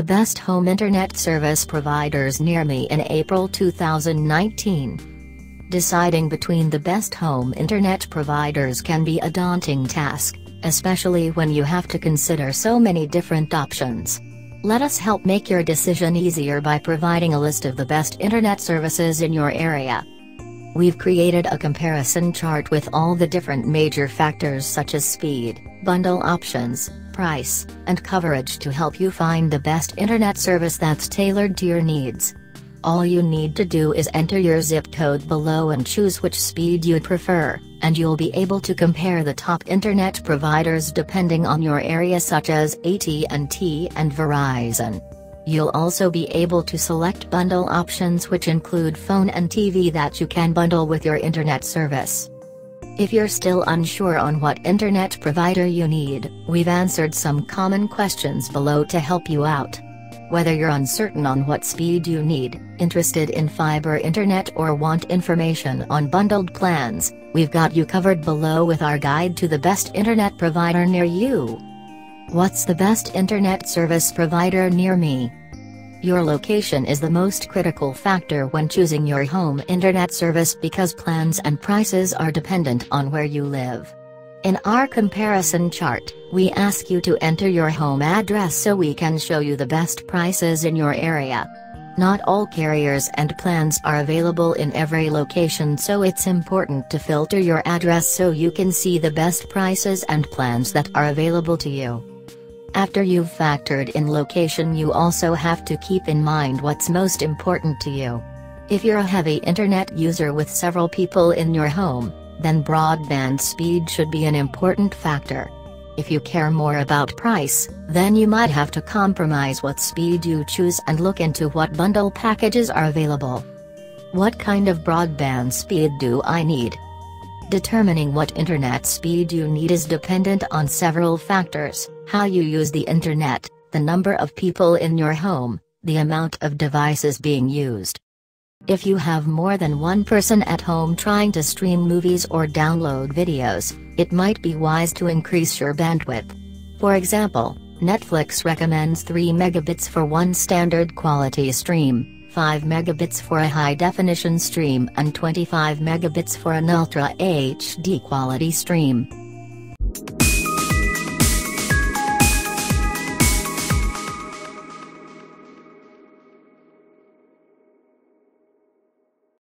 the best home internet service providers near me in April 2019. Deciding between the best home internet providers can be a daunting task, especially when you have to consider so many different options. Let us help make your decision easier by providing a list of the best internet services in your area. We've created a comparison chart with all the different major factors such as speed, bundle options, price, and coverage to help you find the best internet service that's tailored to your needs. All you need to do is enter your zip code below and choose which speed you'd prefer, and you'll be able to compare the top internet providers depending on your area such as AT&T and Verizon. You'll also be able to select bundle options which include phone and TV that you can bundle with your internet service. If you're still unsure on what internet provider you need, we've answered some common questions below to help you out. Whether you're uncertain on what speed you need, interested in fiber internet or want information on bundled plans, we've got you covered below with our guide to the best internet provider near you. What's the best internet service provider near me? Your location is the most critical factor when choosing your home internet service because plans and prices are dependent on where you live. In our comparison chart, we ask you to enter your home address so we can show you the best prices in your area. Not all carriers and plans are available in every location, so it's important to filter your address so you can see the best prices and plans that are available to you. After you've factored in location, you also have to keep in mind what's most important to you. If you're a heavy internet user with several people in your home, then broadband speed should be an important factor. If you care more about price, then you might have to compromise what speed you choose and look into what bundle packages are available. What kind of broadband speed do I need? Determining what internet speed you need is dependent on several factors: how you use the internet, the number of people in your home, the amount of devices being used. If you have more than one person at home trying to stream movies or download videos, it might be wise to increase your bandwidth. For example, Netflix recommends 3 megabits for one standard quality stream, 5 megabits for a high-definition stream and 25 megabits for an Ultra HD quality stream.